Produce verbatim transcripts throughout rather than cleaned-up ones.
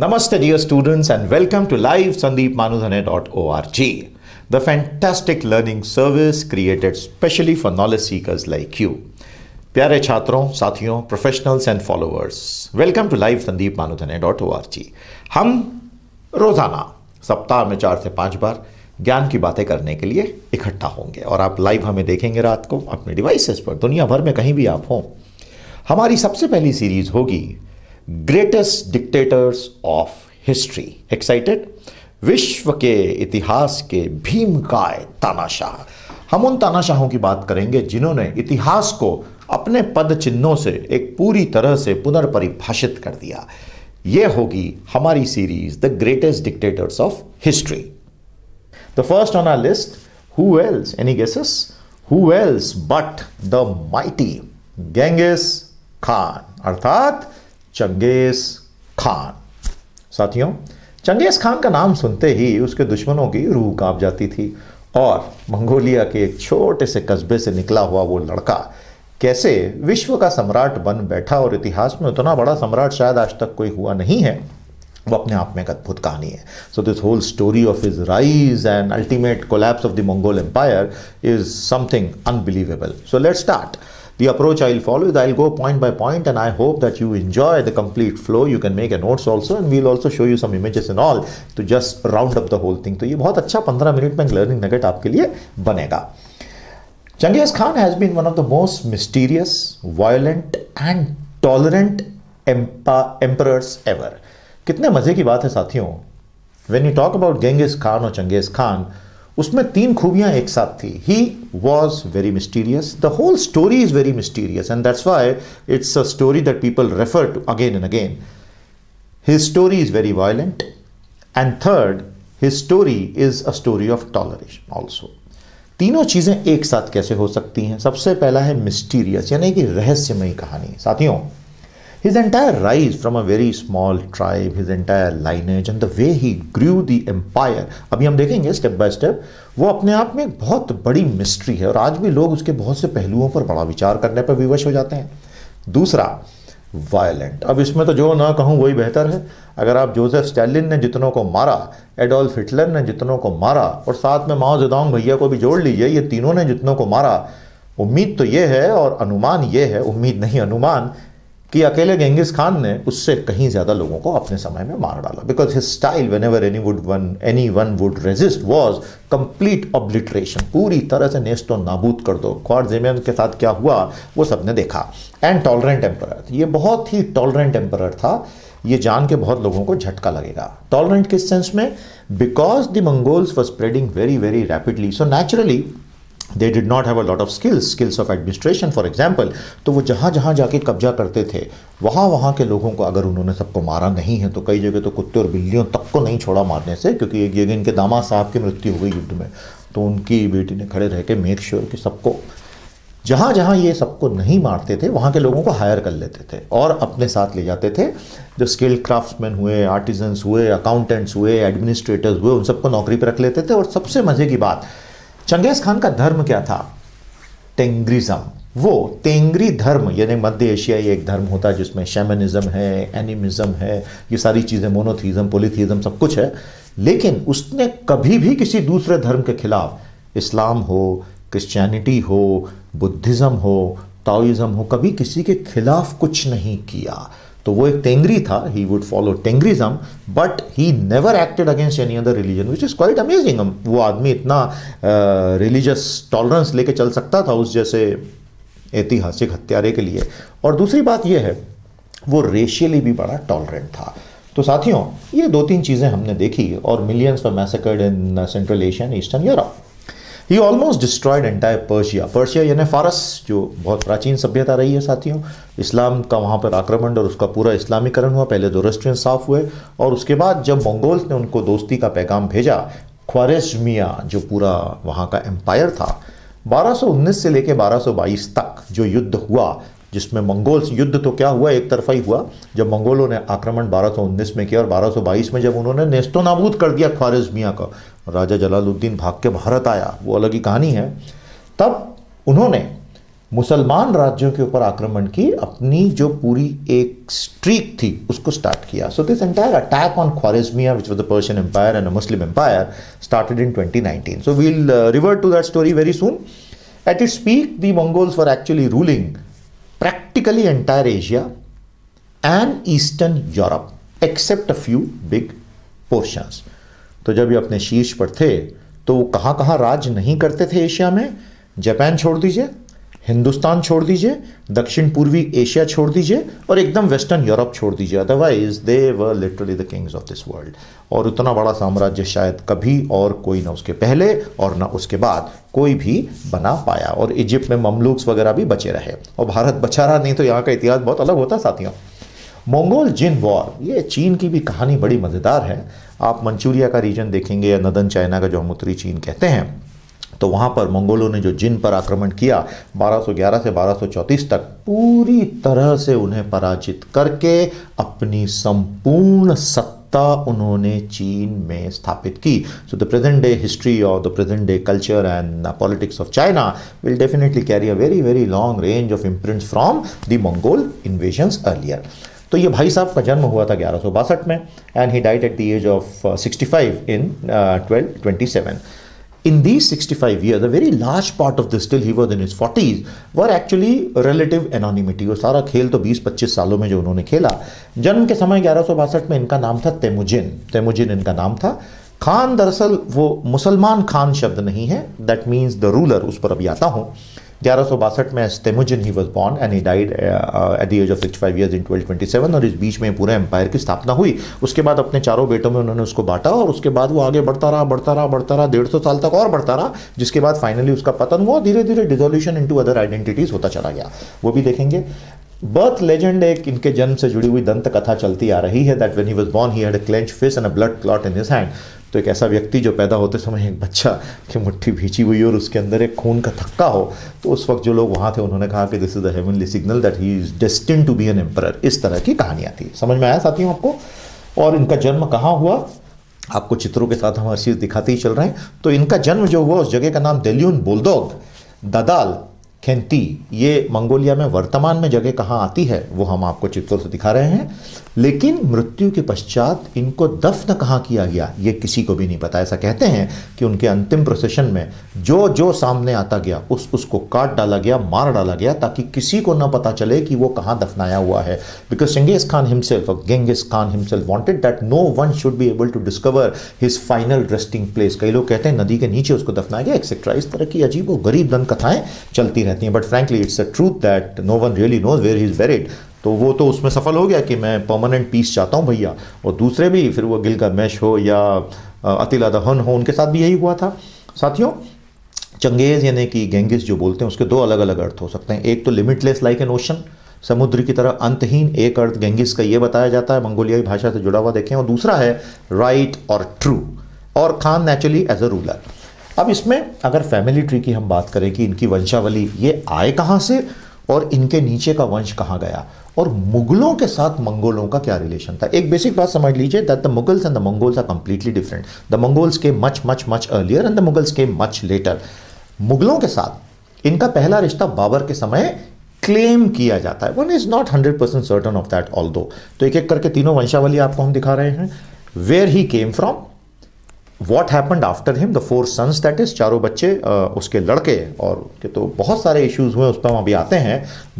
Namaste dear students and welcome to live sandeep manudhanay dot org, the fantastic learning service created specially for knowledge seekers like you. प्यारे छात्रों, साथियों, professionals and followers, welcome to live Sandeep Manudhane dot O R G. हम रोज़ाना सप्ताह में चार से पाँच बार ज्ञान की बातें करने के लिए इकट्ठा होंगे और आप लाइव हमें देखेंगे रात को अपने डिवाइसेस पर, दुनिया भर में कहीं भी आप हों। हमारी सबसे पहली सीरीज होगी greatest dictators of history. Excited? विश्व के इतिहास के भीमकाय तानाशाह, हम उन तानाशाहों की बात करेंगे जिन्होंने इतिहास को अपने पद चिन्हों से एक पूरी तरह से पुनर्परिभाषित कर दिया। यह होगी हमारी series the greatest dictators of history. The first on our list, who else, any guesses? Who else but the mighty Genghis Khan, अर्थात चंगेज खान। साथियों, चंगेज खान का नाम सुनते ही उसके दुश्मनों की रूह कांप जाती थी और मंगोलिया के एक छोटे से कस्बे से निकला हुआ वो लड़का कैसे विश्व का सम्राट बन बैठा, और इतिहास में उतना बड़ा सम्राट शायद आज तक कोई हुआ नहीं है, वो अपने आप में एक अद्भुत कहानी है। So this whole story of his rise and ultimate collapse of the Mongol empire is something unbelievable. So let's start. The approach I'll follow is I'll go point by point and I hope that you enjoy the complete flow. You can make a notes also and we'll also show you some images and all to just round up the whole thing. तो ये बहुत अच्छा पंद्रह minute में learning nugget आपके लिए बनेगा. Genghis Khan has been one of the most mysterious, violent and tolerant emperors ever. कितने मजे की बात है साथियों. When you talk about Genghis Khan or Genghis Khan, उसमें तीन खूबियां एक साथ थी. He was very mysterious, the whole story is very mysterious and that's why it's a story that people refer to again and again. His story is very violent and third, his story is a story of toleration also. तीनों चीजें एक साथ कैसे हो सकती हैं? सबसे पहला है मिस्टीरियस, यानी कि रहस्यमयी कहानी. साथियों, his entire rise from a very small tribe, his entire lineage and the way he grew the empire, अभी हम देखेंगे स्टेप बाय स्टेप, वो अपने आप में एक बहुत बड़ी मिस्ट्री है और आज भी लोग उसके बहुत से पहलुओं पर बड़ा विचार करने पर विवश हो जाते हैं. दूसरा, वायलेंट. अब इसमें तो जो ना कहूँ वही बेहतर है. अगर आप जोसेफ स्टालिन ने जितनों को मारा, एडोल्फ हिटलर ने जितनों को मारा और साथ में माओ जेडोंग भैया को भी जोड़ लीजिए, ये तीनों ने जितनों को मारा, उम्मीद तो ये है और अनुमान ये है, उम्मीद नहीं अनुमान, कि अकेले गेंगिस खान ने उससे कहीं ज़्यादा लोगों को अपने समय में मार डाला. Because his style whenever any would one any one would resist was complete obliteration, पूरी तरह से नेस्तो नाबूद कर दो. ख्वारज़मिया के साथ क्या हुआ वो सबने देखा. एंड टॉलरेंट एम्परर, ये बहुत ही टॉलरेंट एम्परर था. ये जान के बहुत लोगों को झटका लगेगा. टॉलरेंट किस सेंस में? Because the Mongols were spreading very very rapidly, so naturally They did not have a lot of skills, skills of administration, for example. तो वो जहाँ जहाँ जाके कब्जा करते थे, वहाँ वहाँ के लोगों को, अगर उन्होंने सबको मारा नहीं है तो कई जगह तो कुत्ते और बिल्लियों तक को नहीं छोड़ा मारने से, क्योंकि एक जगह इनके दामाद साहब की मृत्यु हो गई युद्ध में, तो उनकी बेटी ने खड़े रह के मेक श्योर कि सबको, जहाँ जहाँ ये सबको नहीं मारते थे वहाँ के लोगों को हायर कर लेते थे और अपने साथ ले जाते थे. जो स्किल्ड क्राफ्ट्समैन हुए, आर्टिजन्स हुए, अकाउंटेंट्स हुए, एडमिनिस्ट्रेटर्स हुए, उन सबको नौकरी पर रख लेते थे. और सबसे मज़े की बात, चंगेज खान का धर्म क्या था? टेंग्रिज्म. वो तेंगरी धर्म, यानी मध्य एशियाई एक धर्म होता है जिसमें शैमनिज्म है, एनिमिज्म है, ये सारी चीज़ें, मोनोथीज्म, पॉलीथीज्म, सब कुछ है. लेकिन उसने कभी भी किसी दूसरे धर्म के खिलाफ, इस्लाम हो, क्रिश्चियनिटी हो, बुद्धिज़्म हो, ताओइज्म हो, कभी किसी के खिलाफ कुछ नहीं किया. तो वो एक तेंगरी था. He would follow Tengrism but he never acted against any other religion, which is quite amazing. वो आदमी इतना रिलीजियस टॉलरेंस लेके चल सकता था उस जैसे ऐतिहासिक हत्यारे के लिए. और दूसरी बात ये है, वो रेशियली भी बड़ा टॉलरेंट था. तो साथियों, ये दो तीन चीज़ें हमने देखी और millions were massacred in central Asia and eastern Europe. He almost destroyed entire Persia. Persia यानी फारस, जो बहुत प्राचीन सभ्यता रही है साथियों. इस्लाम का वहाँ पर आक्रमण और उसका पूरा इस्लामीकरण हुआ. पहले जोरोस्ट्रियन साफ हुए और उसके बाद जब मंगोल्स ने उनको दोस्ती का पैगाम भेजा, ख्वारेजमिया जो पूरा वहाँ का एम्पायर था, बारह सौ उन्नीस से लेकर बारह सौ बाईस तक जो युद्ध हुआ, जिसमें मंगोल्स, युद्ध तो क्या हुआ, एक तरफा ही हुआ. जब मंगोलों ने आक्रमण बारह सौ उन्नीस में किया और बारह सौ बाईस में जब उन्होंने नेस्तो नाबूद कर दिया ख्वारेजमिया का, राजा जलालुद्दीन भाग के भारत आया, वो अलग ही कहानी है. तब उन्होंने मुसलमान राज्यों के ऊपर आक्रमण की, अपनी जो पूरी एक स्ट्रीक थी उसको स्टार्ट किया. So this entire attack on Khwarezmia which was the Persian empire and a Muslim empire started in twenty nineteen. So we will revert to that story very soon. At its peak the Mongols were actually ruling practically entire Asia and Eastern Europe except a few big portions. तो जब ये अपने शीर्ष पर थे तो वो कहाँ कहाँ राज नहीं करते थे एशिया में? जापान छोड़ दीजिए, हिंदुस्तान छोड़ दीजिए, दक्षिण पूर्वी एशिया छोड़ दीजिए और एकदम वेस्टर्न यूरोप छोड़ दीजिए. Otherwise they were literally the kings of this world. और उतना बड़ा साम्राज्य शायद कभी और कोई ना उसके पहले और ना उसके बाद कोई भी बना पाया. और इजिप्ट में ममलूक्स वगैरह भी बचे रहे और भारत बचा रहा, नहीं तो यहाँ का इतिहास बहुत अलग होता साथियों. मंगोल जिन वॉर, ये चीन की भी कहानी बड़ी मज़ेदार है. आप मंचूरिया का रीजन देखेंगे या नदन चाइना का जो हम उत्तरी चीन कहते हैं, तो वहाँ पर मंगोलों ने जो जिन पर आक्रमण किया बारह सौ ग्यारह से बारह सौ चौंतीस तक पूरी तरह से उन्हें पराजित करके अपनी संपूर्ण सत्ता उन्होंने चीन में स्थापित की. So the present day history और the present day culture and politics of China will definitely carry a very very long range of imprints from the Mongol invasions earlier. तो ये भाई साहब का जन्म हुआ था ग्यारह सौ बासठ में and he died at the age of sixty five in twelve twenty seven. In these sixty-five years, a very large part of this, till he was in his forties, were actually relative anonymity. वो सारा खेल तो बीस पच्चीस सालों में जो उन्होंने खेला. जन्म के समय ग्यारह सौ बासठ में इनका नाम था तेमुजिन. तेमुजिन इनका नाम था. खान दरअसल वो मुसलमान खान शब्द नहीं है, that means the ruler. उस पर अभी आता हूँ. ग्यारह सौ बासठ में Temujin he was born and he died at the age of sixty five years in twelve twenty seven. और इस बीच में पूरे एम्पायर की स्थापना हुई. उसके बाद अपने चारों बेटों में उन्होंने उसको बांटा और उसके बाद वो आगे बढ़ता रहा बढ़ता रहा बढ़ता रहा डेढ़ सौ साल तक और बढ़ता रहा, जिसके बाद फाइनली उसका पतन हुआ. धीरे धीरे डिजोल्यूशन इंटू अदर आइडेंटिटीज होता चला गया, वो भी देखेंगे. बर्थ लेजेंड एक इनके जन्म से जुड़ी हुई दंत कथा चलती आ रही है that when he was born he had a clenched fist and a blood clot in his hand. तो एक ऐसा व्यक्ति जो पैदा होते समय एक बच्चा की मुट्ठी भींची हुई और उसके अंदर एक खून का थक्का हो, तो उस वक्त जो लोग वहाँ थे उन्होंने कहा कि this is the heavenly signal that he is destined to be an emperor. इस तरह की कहानियाँ थी. समझ में आया साथियों आपको? और इनका जन्म कहाँ हुआ आपको चित्रों के साथ हम हर चीज़ दिखाते ही चल रहे हैं. तो इनका जन्म जो हुआ उस जगह का नाम देल्यून बोल्दोग दादाल खेंती. ये मंगोलिया में वर्तमान में जगह कहाँ आती है वो हम आपको चित्रों से दिखा रहे हैं. लेकिन मृत्यु के पश्चात इनको दफन कहाँ किया गया ये किसी को भी नहीं पता. ऐसा कहते हैं कि उनके अंतिम प्रोसेशन में जो जो सामने आता गया उस उसको काट डाला गया, मार डाला गया, ताकि किसी को ना पता चले कि वो कहाँ दफनाया हुआ है. Because Genghis Khan himself Genghis Khan himself wanted that no one should be able to discover his final resting place. कई लोग कहते हैं नदी के नीचे उसको दफनाया गया एक्सेट्रा. इस तरह की अजीब और गरीब दंत कथाएँ चलती रहती हैं. But frankly it's a truth that no one really knows where he is buried. तो वो तो उसमें सफल हो गया कि मैं परमानेंट पीस चाहता हूँ भैया. और दूसरे भी, फिर वो गिलगामेश हो या अतिला दहन हो, उनके साथ भी यही हुआ था साथियों. चंगेज़ यानी कि गेंगिस जो बोलते हैं उसके दो अलग अलग अर्थ हो सकते हैं. एक तो लिमिटलेस लाइक एन ओशन, समुद्र की तरह अंतहीन एक अर्थ गेंगिस का ये बताया जाता है मंगोलियाई भाषा से जुड़ा हुआ, देखें. और दूसरा है राइट और ट्रू. और Khan naturally as a ruler. अब इसमें अगर फैमिली ट्री की हम बात करें कि इनकी वंशावली ये आए कहाँ से और इनके नीचे का वंश कहाँ गया और मुगलों के साथ मंगोलों का क्या रिलेशन था. एक बेसिक बात समझ लीजिए that the Mughals and the Mongols are completely different. The Mongols came much much much earlier and the Mughals came much later. मुगलों के साथ इनका पहला रिश्ता बाबर के समय क्लेम किया जाता है. One is not hundred percent certain of that although. तो एक एक करके तीनों वंशावली आपको हम दिखा रहे हैं. Where he came from, What happened after him, the four sons that is, चारों बच्चे उसके लड़के. और के तो बहुत सारे इश्यूज हुए उस पर हम अभी आते हैं.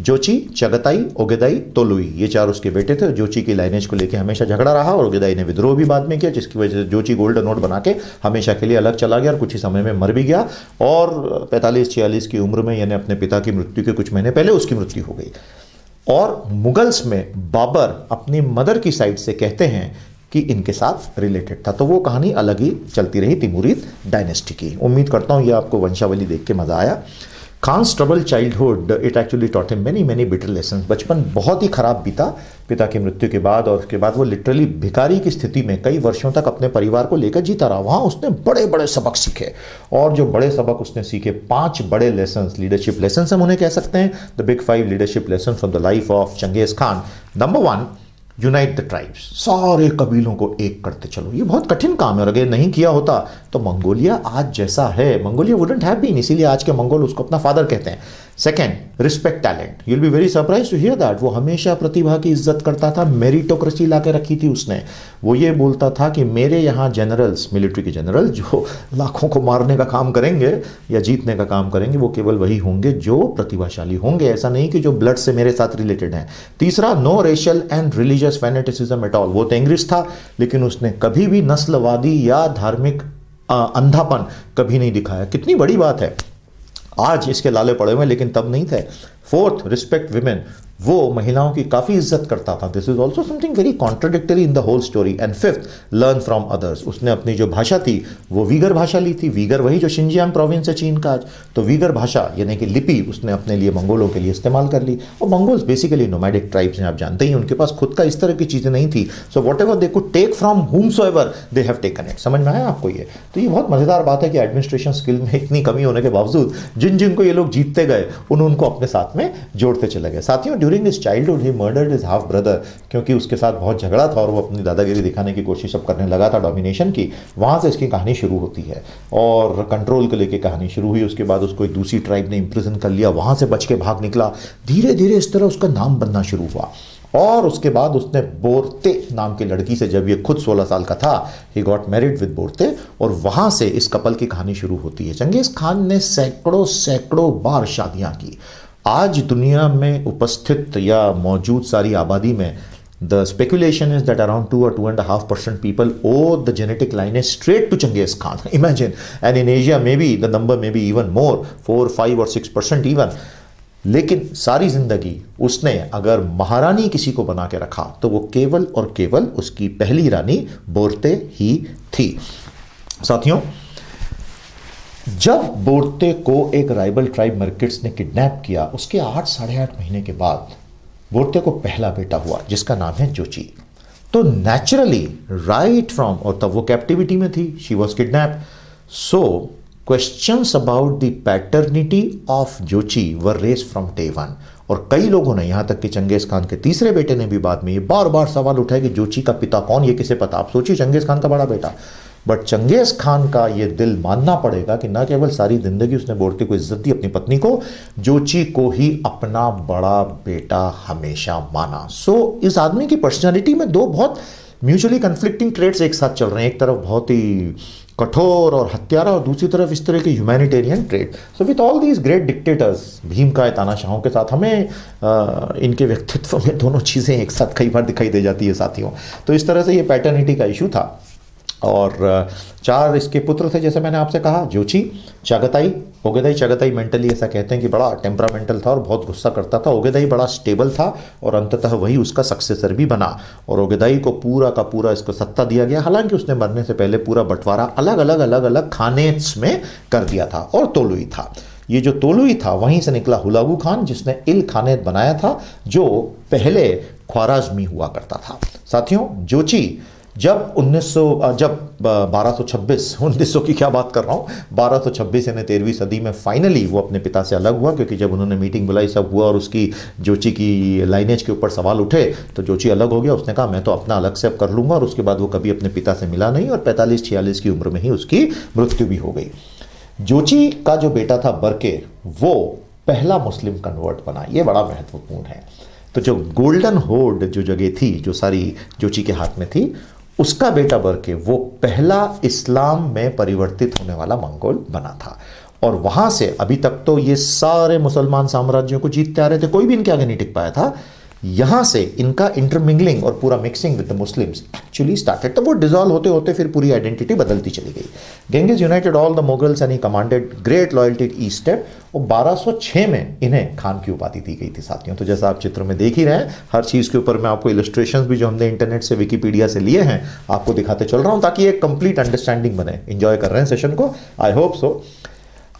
जोची, चगताई, ओगेदाई, तोलुई ये चार उसके बेटे थे. जोची की लाइनेज को लेकर हमेशा झगड़ा रहा और ओगेदाई ने विद्रोह भी बाद में किया, जिसकी वजह से जोची गोल्डन होर्ड बना के हमेशा के लिए अलग चला गया और कुछ ही समय में मर भी गया. और पैंतालीस छियालीस की उम्र में यानी अपने पिता की मृत्यु के कुछ महीने पहले उसकी मृत्यु हो गई. और मुगल्स में बाबर अपनी मदर की साइड से कहते हैं कि इनके साथ रिलेटेड था. तो वो कहानी अलग ही चलती रही तिमुरिद डायनेस्टी की. उम्मीद करता हूँ ये आपको वंशावली देख के मज़ा आया. Khan's trouble childhood it actually taught him many many bitter lesson. बचपन बहुत ही खराब बीता पिता की मृत्यु के बाद. और उसके बाद वो लिटरली भिखारी की स्थिति में कई वर्षों तक अपने परिवार को लेकर जीता रहा. वहाँ उसने बड़े बड़े सबक सीखे. और जो बड़े सबक उसने सीखे, पांच बड़े लेसन्स, लीडरशिप लेसन्स हम उन्हें कह सकते हैं, the big five leadership lesson from the life of Changez Khan. Number one, unite the tribes, सारे कबीलों को एक करते चलो. ये बहुत कठिन काम है और अगर नहीं किया होता तो मंगोलिया आज जैसा है, मंगोलिया वुडंट हैव बीन. इसीलिए आज के मंगोल उसको अपना फादर कहते हैं. Second, respect talent. You'll be very surprise to hear that. वो हमेशा प्रतिभा की इज्जत करता था, मेरिटोक्रेसी ला के रखी थी उसने. वो ये बोलता था कि मेरे यहाँ जनरल्स, मिलिट्री के जनरल जो लाखों को मारने का काम करेंगे या जीतने का काम करेंगे, वो केवल वही होंगे जो प्रतिभाशाली होंगे, ऐसा नहीं कि जो ब्लड से मेरे साथ रिलेटेड हैं. तीसरा, no racial and religious fanaticism at all. वो तेंग्रिस था लेकिन उसने कभी भी नस्लवादी या धार्मिक अंधापन कभी नहीं दिखाया. कितनी बड़ी बात है, आज इसके लाले पड़े हुए लेकिन तब नहीं थे. Fourth, respect women. वो महिलाओं की काफ़ी इज्जत करता था. This is also something very contradictory in the whole story. And fifth, learn from others. उसने अपनी जो भाषा थी वो वीगर भाषा ली थी. वीगर वही जो शिंजियांग प्रोविंस है चीन का आज. तो वीगर भाषा यानी कि लिपि उसने अपने लिए, मंगोलों के लिए इस्तेमाल कर ली. और मंगोल्स बेसिकली नोमैडिक ट्राइब्स हैं, आप जानते ही. उनके पास खुद का इस तरह की चीज़ें नहीं थी. So whatever they could take from home so ever they have taken it. समझ में आया आपको ये? तो ये बहुत मज़ेदार बात है कि एडमिनिस्ट्रेशन स्किल में इतनी कमी होने के बावजूद जिन जिन को ये लोग जीतते गए उनको अपने साथ में जोड़ते चले गए. साथियों, during his childhood he murdered his half brother, क्योंकि उसके साथ बहुत झगड़ा था और वो अपनी दादागिरी दिखाने की कोशिश अब करने लगा था, डोमिनेशन की. वहाँ से इसकी कहानी शुरू होती है और कंट्रोल को लेकर कहानी शुरू हुई. उसके बाद उसको एक दूसरी ट्राइब ने इम्प्रिजन कर लिया, वहाँ से बच के भाग निकला. धीरे धीरे इस तरह उसका नाम बनना शुरू हुआ. और उसके बाद उसने बोर्ते नाम की लड़की से, जब ये खुद सोलह साल का था, he got married with Borte. और वहाँ से इस कपल की कहानी शुरू होती है. चंगेज़ खान ने सैकड़ों सैकड़ों बार शादियाँ की. आज दुनिया में उपस्थित या मौजूद सारी आबादी में the speculation is that around two और two and half percent people O the genetic line straight to Changez Khan. Imagine. And in Asia maybe the number maybe even more, four five और six percent even. लेकिन सारी जिंदगी उसने अगर महारानी किसी को बना के रखा तो वो केवल और केवल उसकी पहली रानी बोर्ते ही थी. साथियों, जब बोर्ते को एक राइवल ट्राइब मर्किट्स ने किडनैप किया, उसके आठ साढ़े आठ महीने के बाद बोर्ते को पहला बेटा हुआ जिसका नाम है जोची. तो नेचुरली राइट फ्रॉम, और तब वो कैप्टिविटी में थी, she was kidnap. So questions about the paternity of Jochi were raise from day one. और कई लोगों ने, यहाँ तक कि चंगेज़ खान के तीसरे बेटे ने भी बाद में ये बार बार सवाल उठाया कि जोची का पिता कौन, ये किसे पता. आप सोचिए, चंगेज़ खान का बड़ा बेटा. बट चंगेज़ खान का ये दिल मानना पड़ेगा कि न केवल सारी जिंदगी उसने बोर्ते को इज्जत दी, अपनी पत्नी को, जोची को ही अपना बड़ा बेटा हमेशा माना. सो so, इस आदमी की पर्सनालिटी में दो बहुत म्यूचुअली कन्फ्लिक्टिंग ट्रेड्स एक साथ चल रहे हैं. एक तरफ बहुत ही कठोर और हत्यारा, और दूसरी तरफ इस तरह के humanitarian trade. So with all these great dictators, भीम का तानाशाहों के साथ हमें आ, इनके व्यक्तित्व में दोनों चीज़ें एक साथ कई बार दिखाई दे जाती है साथियों. तो इस तरह से ये पैटर्निटी का इशू था. और चार इसके पुत्र थे, जैसे मैंने आपसे कहा, जोची, चागताई, ओगेदाई. चागताई मेंटली ऐसा कहते हैं कि बड़ा टेम्परामेंटल था और बहुत गुस्सा करता था. ओगेदाई बड़ा स्टेबल था और अंततः वही उसका सक्सेसर भी बना. और ओगेदाई को पूरा का पूरा इसको सत्ता दिया गया, हालांकि उसने मरने से पहले पूरा बंटवारा अलग अलग अलग अलग खानेट्स में कर दिया था. और तोलुई था, ये जो तोलुई था वहीं से निकला हुलागु खान, जिसने इल खानेत बनाया था जो पहले ख्वाराजमी हुआ करता था. साथियों, जोची जब उन्नीस सौ जब बारह सौ छब्बीस उन्नीस सौ की क्या बात कर रहा हूँ, बारह सौ छब्बीस यानी तेरहवीं सदी में फाइनली वो अपने पिता से अलग हुआ, क्योंकि जब उन्होंने मीटिंग बुलाई सब हुआ और उसकी जोची की लाइनेज के ऊपर सवाल उठे तो जोची अलग हो गया. उसने कहा मैं तो अपना अलग से अब कर लूँगा. और उसके बाद वो कभी अपने पिता से मिला नहीं और पैंतालीस छियालीस की उम्र में ही उसकी मृत्यु भी हो गई. जोची का जो बेटा था बर्के, वो पहला मुस्लिम कन्वर्ट बना. ये बड़ा महत्वपूर्ण है. तो जो गोल्डन होर्ड जो जगह थी, जो सारी जोची के हाथ में थी, उसका बेटा बर्के वो पहला इस्लाम में परिवर्तित होने वाला मंगोल बना था. और वहाँ से अभी तक तो ये सारे मुसलमान साम्राज्यों को जीतते आ रहे थे, कोई भी इनके आगे नहीं टिक पाया था. यहाँ से इनका इंटरमिंगलिंग और पूरा mixing with the Muslims actually started. तो वो डिजॉल्व होते होते फिर पूरी आइडेंटिटी बदलती चली गई. Genghis united all the moguls and he commanded great loyalty east. और बारह सौ छह में इन्हें खान की उपाधि दी गई थी. साथियों, तो जैसा आप चित्र में देख ही रहे हैं, हर चीज़ के ऊपर मैं आपको इलस्ट्रेशंस भी जो हमने इंटरनेट से, विकीपीडिया से लिए हैं, आपको दिखाते चल रहा हूँ ताकि एक कंप्लीट अंडरस्टैंडिंग बने. एंजॉय कर रहे हैं सेशन को, आई होप सो.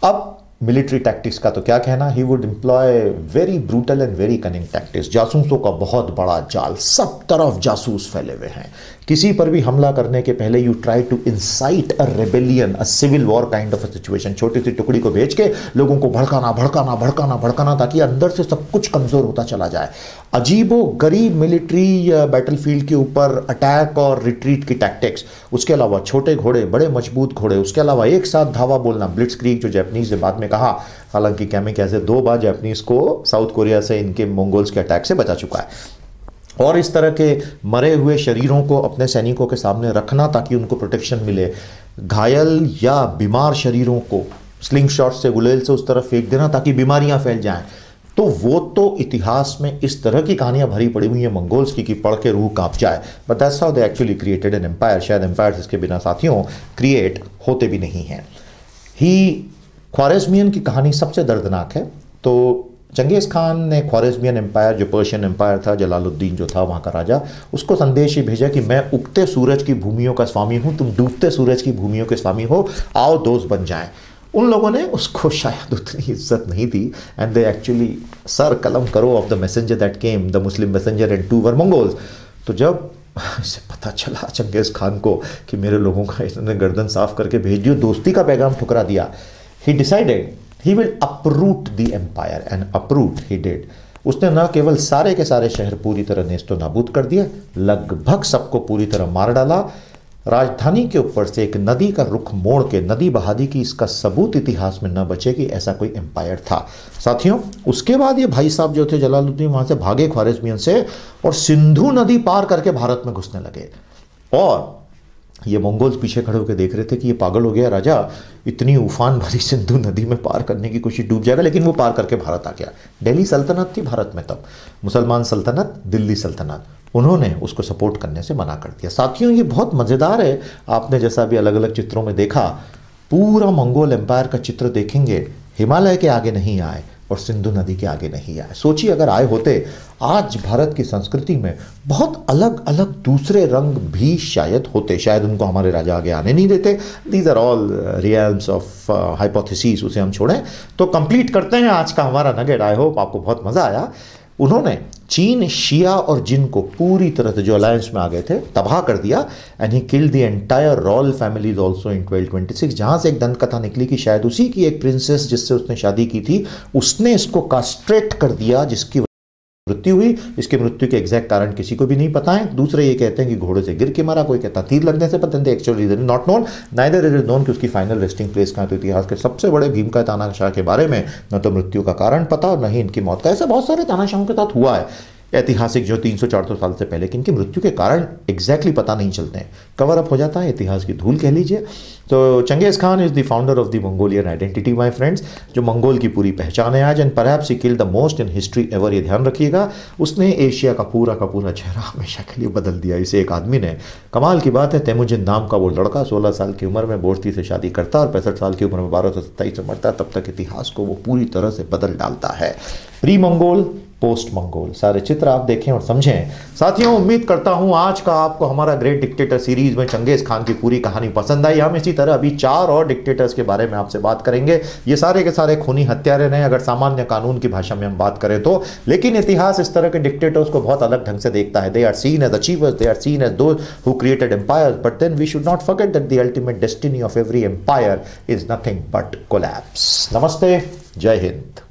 अब मिलिट्री टैक्टिक्स का तो क्या कहना. He would employ very brutal and very cunning tactics. जासूसों का बहुत बड़ा जाल, सब तरफ जासूस फैले हुए हैं. किसी पर भी हमला करने के पहले you try to incite a rebellion, a civil war kind of a situation. छोटी सी टुकड़ी को भेज के लोगों को भड़काना भड़काना भड़काना भड़काना ताकि अंदर से सब कुछ कमज़ोर होता चला जाए. अजीबो गरीब मिलिट्री बैटलफील्ड के ऊपर अटैक और रिट्रीट की टैक्टिक्स, उसके अलावा छोटे घोड़े बड़े मजबूत घोड़े, उसके अलावा एक साथ धावा बोलना, ब्लिट्स क्रीक जो जैपनीज़ ने बाद में कहा. हालांकि कैमे कैसे दो बार जैपनीज़ को साउथ कोरिया से इनके मंगोल्स के अटैक से बचा चुका है. और इस तरह के मरे हुए शरीरों को अपने सैनिकों के सामने रखना ताकि उनको प्रोटेक्शन मिले, घायल या बीमार शरीरों को स्लिंग शॉट से गुलेल से उस तरफ फेंक देना ताकि बीमारियां फैल जाएं. तो वो तो इतिहास में इस तरह की कहानियां भरी पड़ी हुई हैं मंगोल्स की कि पढ़ के रूह कांप जाए. But that's how they actually created an empire. शायद एम्पायर्स इसके बिना साथियों क्रिएट होते भी नहीं हैं. ही ख्वारेज़मियन की कहानी सबसे दर्दनाक है. तो चंगेज़ खान ने ख्वारेज़मियन एम्पायर जो पर्शियन एम्पायर था, जलालुद्दीन जो था वहाँ का राजा, उसको संदेश ही भेजा कि मैं उगते सूरज की भूमियों का स्वामी हूँ, तुम डूबते सूरज की भूमियों के स्वामी हो, आओ दोस्त बन जाएं. उन लोगों ने उसको शायद उतनी इज्जत नहीं दी. एंड दे एक्चुअली सर कलम करो off the messenger that came, the Muslim messenger and to were Mongols. तो जब इसे पता चला चंगेज़ खान को कि मेरे लोगों का इन्होंने गर्दन साफ करके भेज दिया, दोस्ती का पैगाम ठुकरा दिया, he decided He will uproot the empire, and uproot he did. उसने न केवल सारे के सारे शहर पूरी तरह नेस्तो नाबूद कर दिए, लगभग सबको पूरी तरह मार डाला. राजधानी के ऊपर से एक नदी का रुख मोड़ के नदी बहा दी कि इसका सबूत इतिहास में न बचे कि ऐसा कोई एम्पायर था. साथियों उसके बाद ये भाई साहब जो थे जलालुद्दीन वहाँ से भागे ख्वारेज़मियन से और सिंधु नदी पार करके भारत में घुसने लगे. और ये मंगोल्स पीछे खड़े होकर देख रहे थे कि ये पागल हो गया राजा, इतनी उफान भरी सिंधु नदी में पार करने की कोशिश, डूब जाएगा. लेकिन वो पार करके भारत आ गया. दिल्ली सल्तनत थी भारत में तब, मुसलमान सल्तनत दिल्ली सल्तनत, उन्होंने उसको सपोर्ट करने से मना कर दिया. साथियों ये बहुत मज़ेदार है. आपने जैसा भी अलग अलग चित्रों में देखा, पूरा मंगोल एम्पायर का चित्र देखेंगे, हिमालय के आगे नहीं आए और सिंधु नदी के आगे नहीं आए. सोचिए अगर आए होते, आज भारत की संस्कृति में बहुत अलग अलग दूसरे रंग भी शायद होते. शायद उनको हमारे राजा आगे आने नहीं देते. These are all realms of hypothesis, उसे हम छोड़ें. तो कंप्लीट करते हैं आज का हमारा नगेट. आई होप आपको बहुत मज़ा आया. उन्होंने चीन शिया और जिन को पूरी तरह से जो अलायंस में आ गए थे तबाह कर दिया. And he killed the entire royal families also in twelve twenty six, जहाँ से एक दंत कथा निकली कि शायद उसी की एक प्रिंसेस जिससे उसने शादी की थी, उसने इसको कास्ट्रेट कर दिया जिसकी मृत्यु हुई. इसकी मृत्यु के एग्जैक्ट कारण किसी को भी नहीं पता है. दूसरे ये कहते हैं कि घोड़े से गिर के मारा, कोई कहता तीर लगने से, पता नहीं actually is not known. Neither is known कि उसकी फाइनल रेस्टिंग प्लेस कहाँ. तो इतिहास के सबसे बड़े भीम का तानाशाह के बारे में न तो मृत्यु का कारण पता और न ही इनकी मौत का. ऐसा बहुत सारे तानाशाहों के साथ हुआ है ऐतिहासिक जो तीन सौ चार सौ साल से पहले, कि इनकी मृत्यु के कारण एग्जैक्टली पता नहीं चलते हैं, कवर अप हो जाता है, इतिहास की धूल कह लीजिए. तो Changez Khan is the founder of the Mongolian identity my friends, जो मंगोल की पूरी पहचान है आज. And perhaps he killed the most in history ever, ये ध्यान रखिएगा. उसने एशिया का पूरा का पूरा चेहरा हमेशा के लिए बदल दिया इसे एक आदमी ने. कमाल की बात है, तेमुजिन नाम का वो लड़का सोलह साल की उम्र में बोर्ती से शादी करता और पैंसठ साल की उम्र में बारह सौ सत्ताईस से मरता. तब तक इतिहास को वो पूरी तरह से बदल डालता है. प्री मंगोल पोस्ट मंगोल सारे चित्र आप देखें और समझें. साथियों उम्मीद करता हूं आज का आपको हमारा ग्रेट डिक्टेटर सीरीज में चंगेज़ खान की पूरी कहानी पसंद आई. हम इसी तरह अभी चार और डिक्टेटर्स के बारे में आपसे बात करेंगे. ये सारे के सारे खूनी हत्यारे रहे अगर सामान्य कानून की भाषा में हम बात करें तो. लेकिन इतिहास इस तरह के डिक्टेटर्स को बहुत अलग ढंग से देखता है. They are seen as achievers, they are seen as those who created empires. But then we should not forget that the ultimate destiny of every empire is nothing but collapse. नमस्ते, जय हिंद.